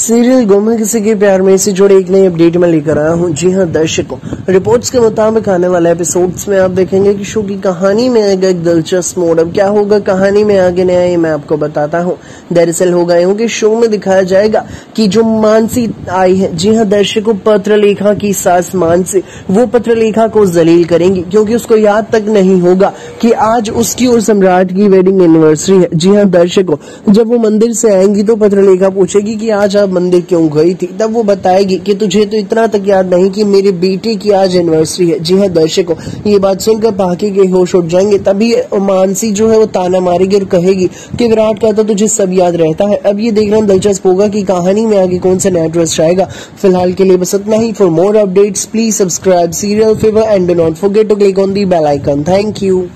Serial Gomal किसी के प्यार में इसे जोड़े एक नई अपडेट में लेकर आया हूं। जी हां दर्शकों, रिपोर्ट्स के मुताबिक आने वाले एपिसोड्स में आप देखेंगे कि शो की कहानी में आएगा एक दिलचस्प मोड़। अब क्या होगा कहानी में आगे नया, ये मैं आपको बताता हूं। दरअसल होगा यूं कि शो में दिखाया जाएगा कि जो मानसी आई है, जी हां दर्शकों, पत्रलेखा की सास मानसी, वो पत्रलेखा को जलील करेंगी क्योंकि उसको याद तक नहीं होगा कि आज उसकी और सम्राट की वेडिंग एनिवर्सरी है। जी हां दर्शकों, जब वो मंदिर से आएंगी तो पत्रलेखा पूछेगी कि आज मंदिर क्यों गई थी। तब वो बताएगी कि तुझे तो इतना तक याद नहीं कि मेरे बेटे की आज एनिवर्सरी है। जी हां दर्शकों, ये बात सुनकर बाकी के होश उड़ जाएंगे। तभी मानसी जो है वो ताना मारेगी और कहेगी कि विराट का तो तुझे सब याद रहता है। अब ये देखना दिलचस्प होगा कि कहानी में आगे कौन सा नया ट्विस्ट आएगा। फिलहाल के लिए बस इतना ही। For more updates please subscribe serial fever and do not forget to click on the bell icon. Thank you.